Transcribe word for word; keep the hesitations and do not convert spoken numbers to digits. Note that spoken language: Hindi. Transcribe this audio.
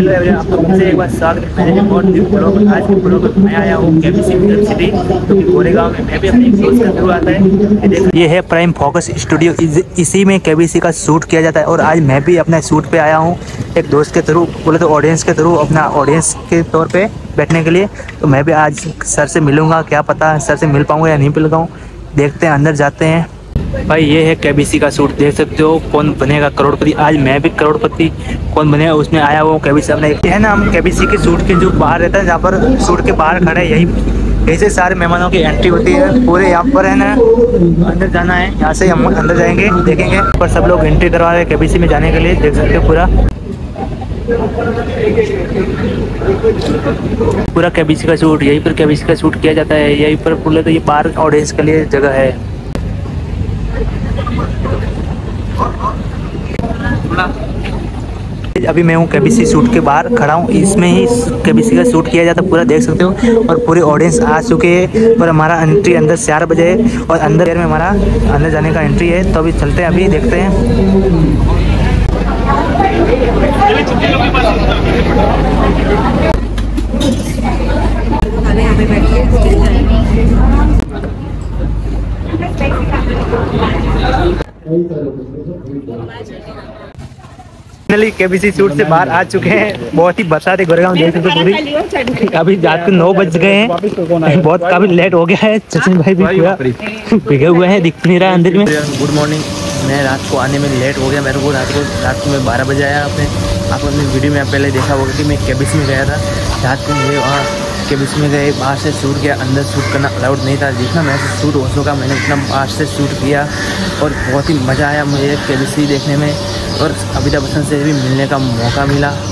हेलो एवरीवन, आप लोगों से एक बार स्वागत है मेरे और न्यू ब्लॉग। आज के ब्लॉग में मैं आया हूँ केबीसी फिल्म सिटी, जो कि गोरेगांव में मैं भी अपने दोस्त के थ्रू आता है। ये है प्राइम फोकस स्टूडियो, इसी में केबीसी का शूट किया जाता है। और आज मैं भी अपने शूट पे आया हूँ एक दोस्त के थ्रू, बोले तो ऑडियंस के थ्रू, अपना ऑडियंस के तौर पर बैठने के लिए। तो मैं भी आज सर से मिलूँगा, क्या पता सर से मिल पाऊँगा या नहीं मिल पाऊँ, देखते हैं। अंदर जाते हैं। भाई ये है केबीसी का शूट, देख सकते हो, कौन बनेगा करोड़पति। आज मैं भी करोड़पति कौन बनेगा उसमें आया हुआ हूँ। केबीसी अपना है ना, हम केबीसी के शूट के जो बाहर रहता है, जहाँ पर शूट के बाहर खड़े, यही ऐसे सारे मेहमानों की एंट्री होती है पूरे यहाँ पर, है ना। अंदर जाना है, यहाँ से हम अंदर जाएंगे, देखेंगे। पर सब लोग एंट्री करवा रहे हैं केबीसी में जाने के लिए, देख सकते हो। पूरा पूरा केबीसी का शूट यहीं पर केबीसी का शूट किया जाता है, यहीं पर। बोले तो ये बाहर ऑडियंस के लिए जगह है। अभी मैं हूँ केबीसी शूट के बाहर खड़ा हूँ, इसमें ही केबीसी का शूट किया जाता है पूरा, देख सकते हो। और पूरे ऑडियंस आ चुके हैं। पर हमारा एंट्री अंदर चार बजे है और अंदर एयर में हमारा अंदर जाने का एंट्री है। तो अभी चलते हैं, अभी देखते हैं। फाइनली केबीसी शूट से बाहर आ चुके हैं। बहुत ही बरसात है गोरेगांव, देख सकते पूरी। अभी रात को नौ बज गए हैं, बहुत काफी लेट हो गया है। सचिन भाई भी पूरा भिगे हुए हैं, दिख नहीं रहा है अंदर में। गुड मॉर्निंग, मैं रात को आने में लेट हो गया मेरे को। रात को रात को मैं बारह बजे आया। अपने आप अपने वीडियो में पहले देखा होगा कि मैं केबीसी में गया था। रात को मुझे वहाँ केबीसी में गए, बाहर से शूट किया, अंदर शूट करना अलाउड नहीं था। जितना मैं शूट हो सका मैंने उतना बाहर से शूट किया और बहुत ही मज़ा आया मुझे केबीसी देखने में। और अमिताभ बच्चन से भी मिलने का मौका मिला।